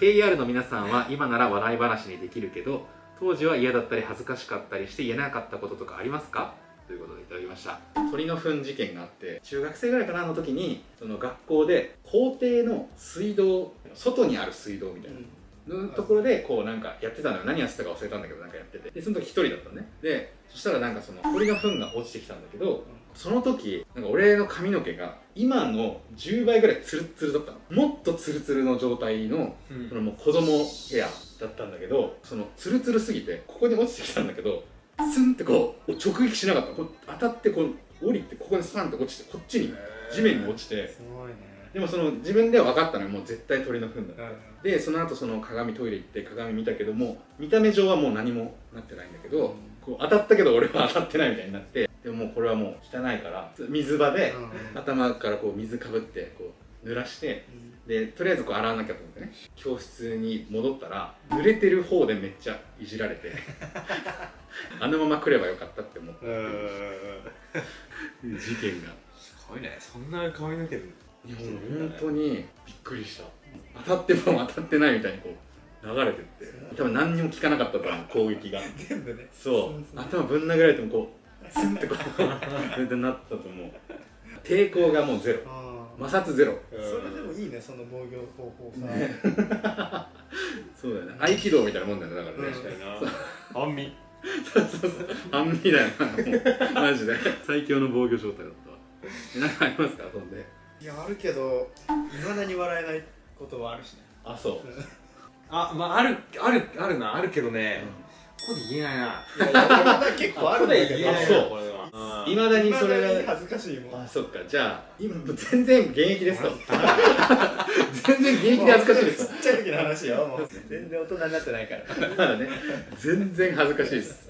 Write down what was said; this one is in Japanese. KER の皆さんは今なら笑い話にできるけど、当時は嫌だったり恥ずかしかったりして言えなかったこととかありますか、ということでいただきました。鳥の糞事件があって、中学生ぐらいかなの時に、その学校で校庭の水道、外にある水道みたいな、のところでこうなんかやってたのよ。何やってたか忘れたんだけど、なんかやってて、でその時一人だったのね。でそしたらなんかその鳥の糞が落ちてきたんだけど、その時なんか俺の髪の毛が今の10倍ぐらいツルツルだったの。もっとツルツルの状態の、そのもう子供ヘアだったんだけど、そのツルツルすぎてここに落ちてきたんだけど、スンってこう直撃しなかった。こう当たってこう降りて、ここにスパンって落ちて、こっちに地面に落ちて。すごいね。でもその自分では分かったのよ、もう絶対鳥の糞だって、でその後その鏡、トイレ行って鏡見たけども、見た目上はもう何もなってないんだけど、こう当たったけど俺は当たってないみたいになって、でももうこれはもう汚いから水場で頭からこう水かぶってこう濡らして、でとりあえずこう洗わなきゃと思ってね、教室に戻ったら濡れてる方でめっちゃいじられてあのまま来ればよかったって思って事件がすごいね。そんな髪の毛いやもう本当にびっくりした。当たっても当たってないみたいにこう流れてって、多分何にも効かなかったと思う、攻撃が。全部ね。そう。頭ぶん殴られてもこうスンってこう全然なったと思う。抵抗がもうゼロ。摩擦ゼロ。それでもいいね、その防御方法さ。そうだよね。合気道みたいなもんだよね、だからね。確かにな。安眠。そうそうそう。安眠だよな。マジで。最強の防御状態だった。なんかありますか、飛んで。いや、あるけど、いまだに笑えないことはあるしね。あ、そう。あ、まあ、あるな、あるけどね、ここで言えないな。いや、結構あるんだけど、そう、これは。いまだにそれが恥ずかしいもん。あ、そっか、じゃあ、今、全然現役ですと。全然現役で恥ずかしいです。ちっちゃい時の話よ、もう。全然大人になってないから。まだね、全然恥ずかしいです。